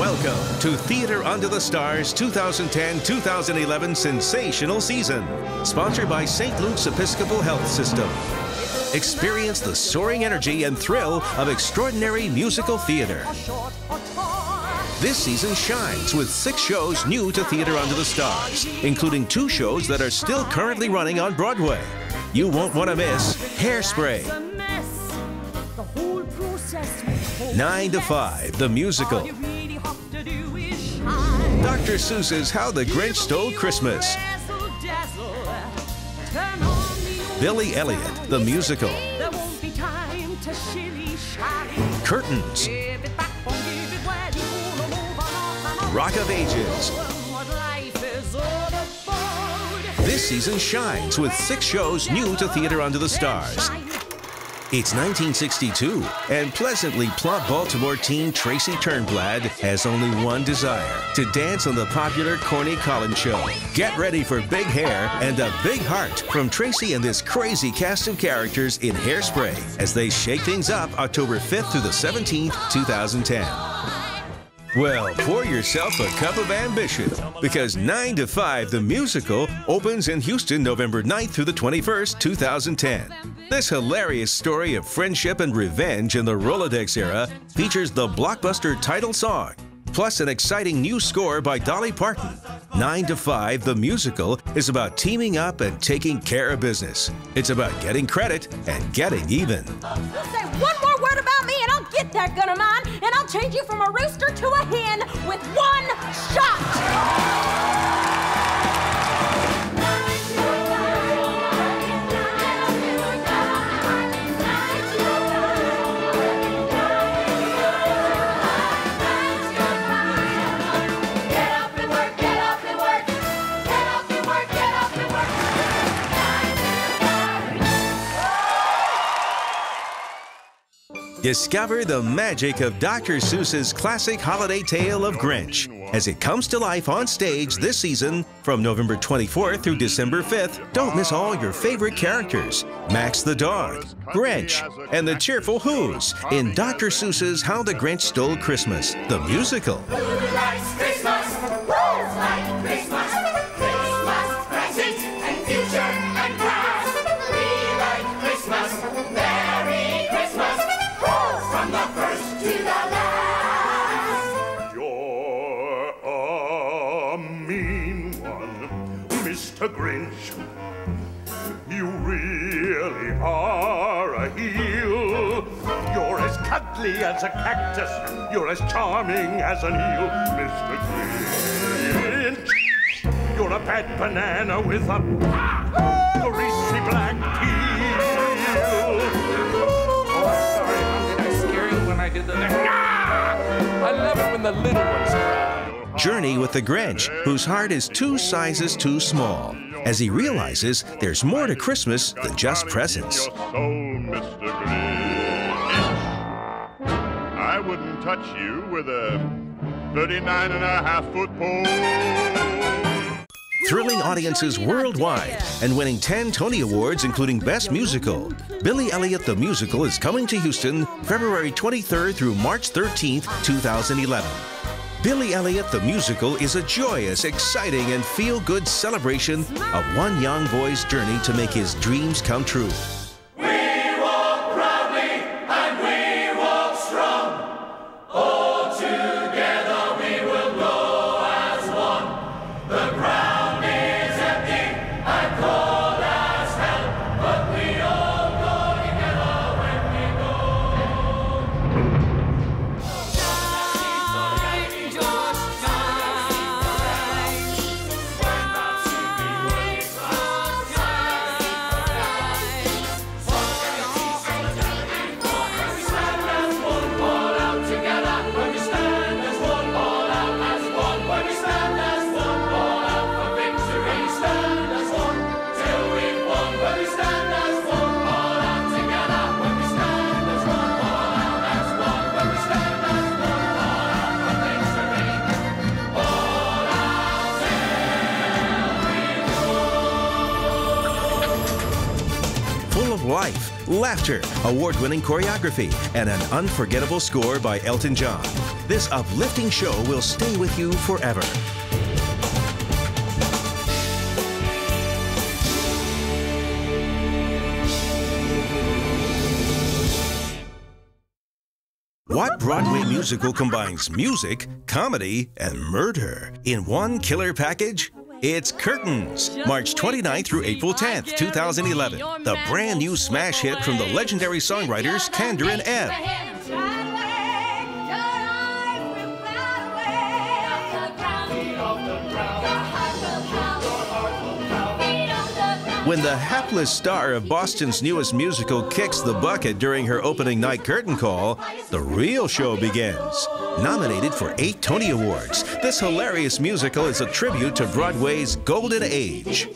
Welcome to Theatre Under the Stars 2010-2011 sensational season, sponsored by St. Luke's Episcopal Health System. Experience the soaring energy and thrill of extraordinary musical theater. This season shines with 6 shows new to Theatre Under the Stars, including 2 shows that are still currently running on Broadway. You won't want to miss Hairspray, 9 to 5, The Musical, Dr. Seuss's How the Grinch Stole Christmas, Billy Elliott the Musical, Curtains, Rock of Ages. This season shines with 6 shows new to Theatre Under the Stars. It's 1962, and pleasantly plump Baltimore teen Tracy Turnblad has only one desire: to dance on the popular Corny Collins Show. Get ready for big hair and a big heart from Tracy and this crazy cast of characters in Hairspray as they shake things up October 5th through the 17th, 2010. Well, pour yourself a cup of ambition, because 9 to 5, The Musical, opens in Houston November 9th through the 21st, 2010. This hilarious story of friendship and revenge in the Rolodex era features the blockbuster title song, plus an exciting new score by Dolly Parton. 9 to 5, The Musical is about teaming up and taking care of business. It's about getting credit and getting even. You say one more word about me and I'll get that gun of mine and I'll change you from a rooster to a hen with one shot. Discover the magic of Dr. Seuss's classic holiday tale of Grinch as it comes to life on stage this season from November 24th through December 5th. Don't miss all your favorite characters: Max the Dog, Grinch, and the cheerful Who's in Dr. Seuss's How the Grinch Stole Christmas, the musical. Who likes Christmas? Who's like Christmas? Christmas, present and future and past. We like Christmas. Merry Christmas. From the first to the last. You're a mean one, Mr. Grinch. You really are a heel. You're as cuddly as a cactus. You're as charming as an eel, Mr. Grinch. You're a bad banana with a greasy black peel. I love it when the little ones cry. Journey with the Grinch, whose heart is 2 sizes too small, as he realizes there's more to Christmas than just presents. Your soul, Mr. Grinch. I wouldn't touch you with a 39.5-foot pole. Thrilling audiences worldwide and winning 10 Tony Awards, including Best Musical, Billy Elliott the Musical is coming to Houston February 23rd through March 13th, 2011. Billy Elliott the Musical is a joyous, exciting, and feel-good celebration of one young boy's journey to make his dreams come true. laughter, award-winning choreography, and an unforgettable score by Elton John. This uplifting show will stay with you forever. What Broadway musical combines music, comedy, and murder in one killer package? It's Curtains, March 29th through April 10th, 2011. The brand new smash hit from the legendary songwriters Kander and Ebb. When the hapless star of Boston's newest musical kicks the bucket during her opening night curtain call, the real show begins. Nominated for 8 Tony Awards, this hilarious musical is a tribute to Broadway's golden age.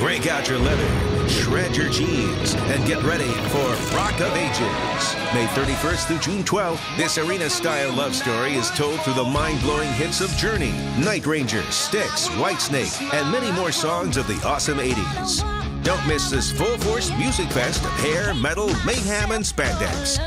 Break out your leather, shred your jeans, and get ready for Rock of Ages. May 31st through June 12th, this arena-style love story is told through the mind-blowing hits of Journey, Night Ranger, Styx, Whitesnake, and many more songs of the awesome 80s. Don't miss this full-force music fest of hair, metal, mayhem, and spandex.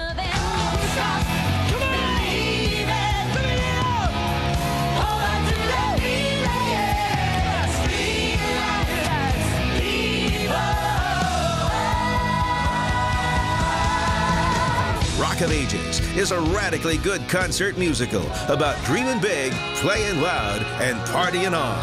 Rock of Ages is a radically good concert musical about dreaming big, playing loud, and partying on.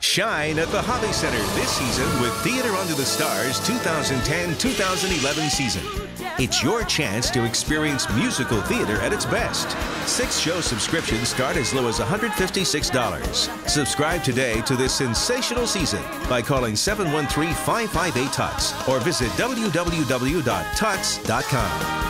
Shine at the Hobby Center this season with Theatre Under the Stars 2010-2011 season. It's your chance to experience musical theater at its best. 6 show subscriptions start as low as $156. Subscribe today to this sensational season by calling 713-558-TUTS or visit www.tuts.com.